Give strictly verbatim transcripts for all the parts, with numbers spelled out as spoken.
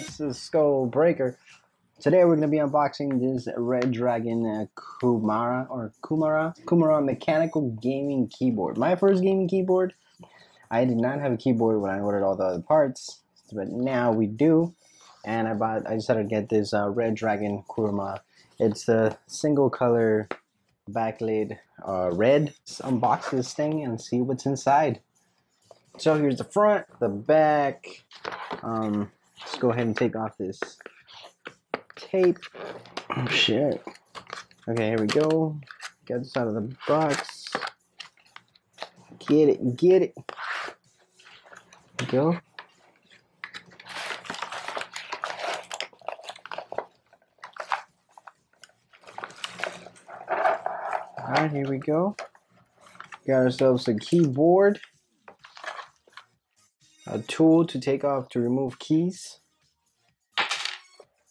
It's a Skull Breaker. Today we're going to be unboxing this Redragon Kumara or Kumara Kumara mechanical gaming keyboard. My first gaming keyboard. I did not have a keyboard when I ordered all the other parts, but now we do. And I bought. I decided to get this uh, Redragon Kumara. It's a single color backlit uh, red. Let's unbox this thing and see what's inside. So here's the front, the back. Um, let's go ahead and take off this tape. Oh shit. Okay, here we go. Get this out of the box. Get it, get it. There we go. Alright, here we go. Got ourselves a keyboard. A tool to take off to remove keys,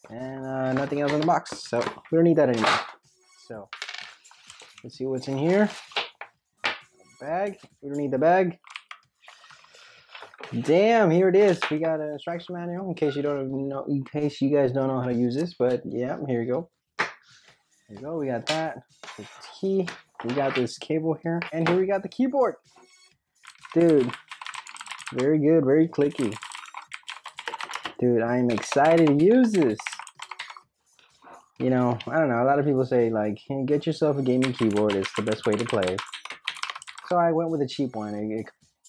and uh, nothing else in the box, so we don't need that anymore. So let's see what's in here. A bag. We don't need the bag. Damn, here it is. We got an instruction manual in case you don't know, in case you guys don't know how to use this. But yeah, here we go. There we go. We got that. The key. We got this cable here, and here we got the keyboard, dude. Very good, very clicky. Dude, I'm excited to use this. You know, I don't know, a lot of people say like, hey, get yourself a gaming keyboard, it's the best way to play. So I went with a cheap one. It,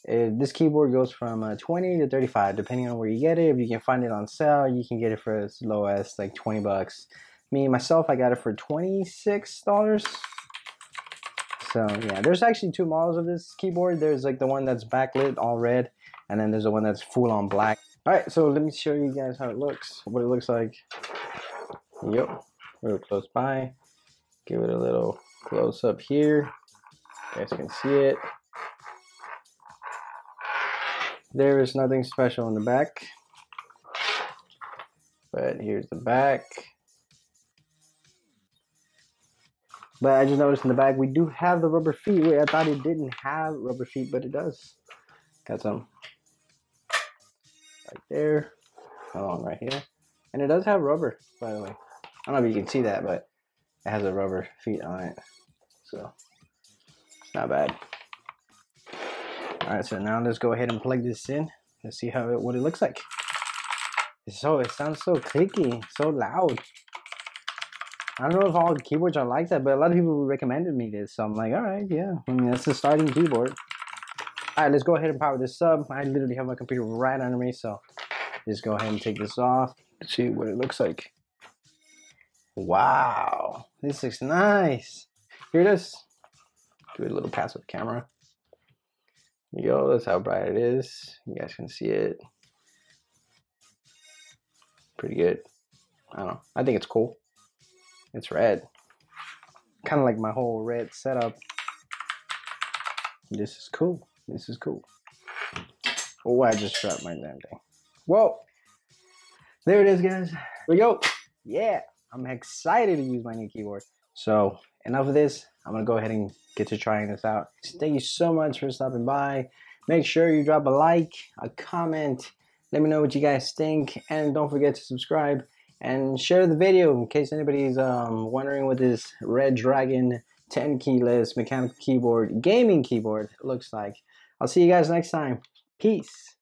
it, it, this keyboard goes from uh, twenty to thirty-five, depending on where you get it. If you can find it on sale, you can get it for as low as like twenty bucks. Me, myself, I got it for twenty-six dollars. So yeah, there's actually two models of this keyboard. There's like the one that's backlit, all red, and then there's the one that's full on black. All right, so let me show you guys how it looks, what it looks like. Yep, real close by. Give it a little close up here. You guys can see it. There is nothing special in the back, but here's the back. But I just noticed in the back we do have the rubber feet. Wait, I thought it didn't have rubber feet, but it does. Got some right there, along right here, and it does have rubber. By the way, I don't know if you can see that, but it has a rubber feet on it, so it's not bad. All right, so now let's go ahead and plug this in. Let's see how it, what it looks like. It's so it sounds so clicky, so loud. I don't know if all the keyboards are like that, but a lot of people recommended me this, so I'm like, all right, yeah, I mean, that's the starting keyboard. All right, let's go ahead and power this up. I literally have my computer right under me, so just go ahead and take this off. Let's see what it looks like. Wow, this looks nice. Here it is. Give it a little pass with the camera. There you go, that's how bright it is. You guys can see it. Pretty good. I don't know, I think it's cool. It's red, kind of like my whole red setup. This is cool. This is cool. Oh, I just dropped my damn thing. Whoa! There it is, guys. Here we go. Yeah, I'm excited to use my new keyboard. So enough of this. I'm gonna go ahead and get to trying this out. Thank you so much for stopping by. Make sure you drop a like, a comment. Let me know what you guys think, and don't forget to subscribe. And share the video in case anybody's um, wondering what this Redragon ten keyless mechanical keyboard, gaming keyboard looks like. I'll see you guys next time. Peace.